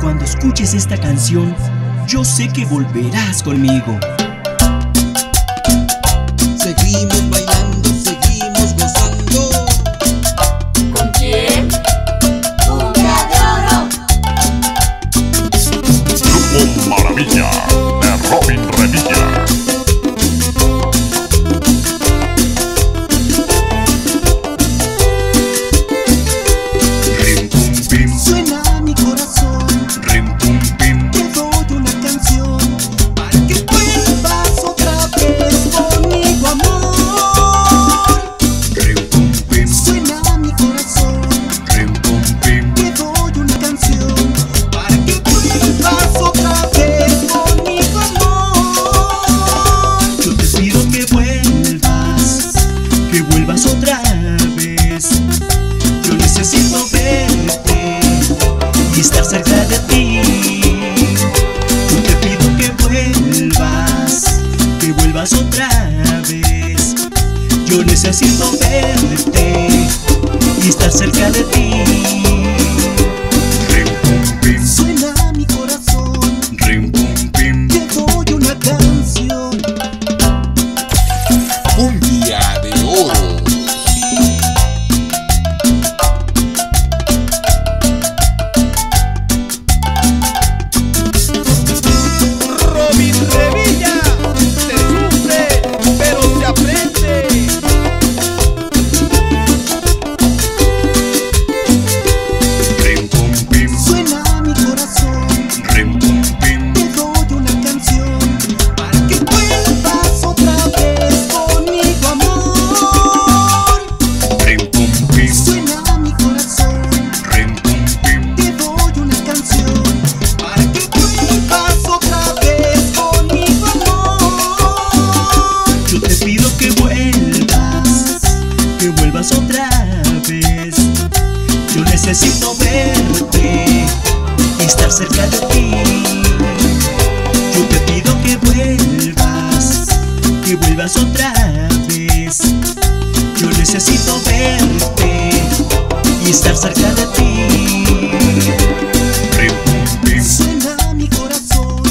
cuando escuches esta canción, yo sé que volverás conmigo. Seguimos bailando, seguimos gozando. ¿Con quién? Cumbia de Oro. Grupo Maravilla de Robin Revilla. Otra vez, yo necesito verte y estar cerca de ti. Yo te pido que vuelvas otra vez. Yo necesito verte y estar cerca de ti. Otra vez, yo necesito verte y estar cerca de ti. Yo te pido que vuelvas otra vez. Yo necesito verte y estar cerca de ti. Suena mi corazón,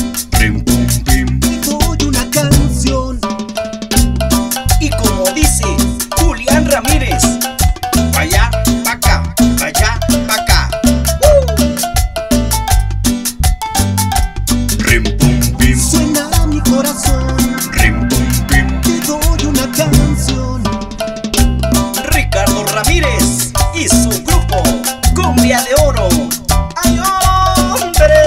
te doy una canción. Y como dice Julián Ramírez, vaya pa' acá, vaya pa' acá. Rim, pum, pim. Suena mi corazón, rim, pum, pim. Te doy una canción. Ricardo Ramírez y su grupo Cumbia de Oro. ¡Ay, hombre!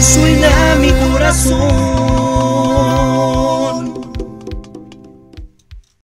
Suena mi corazón.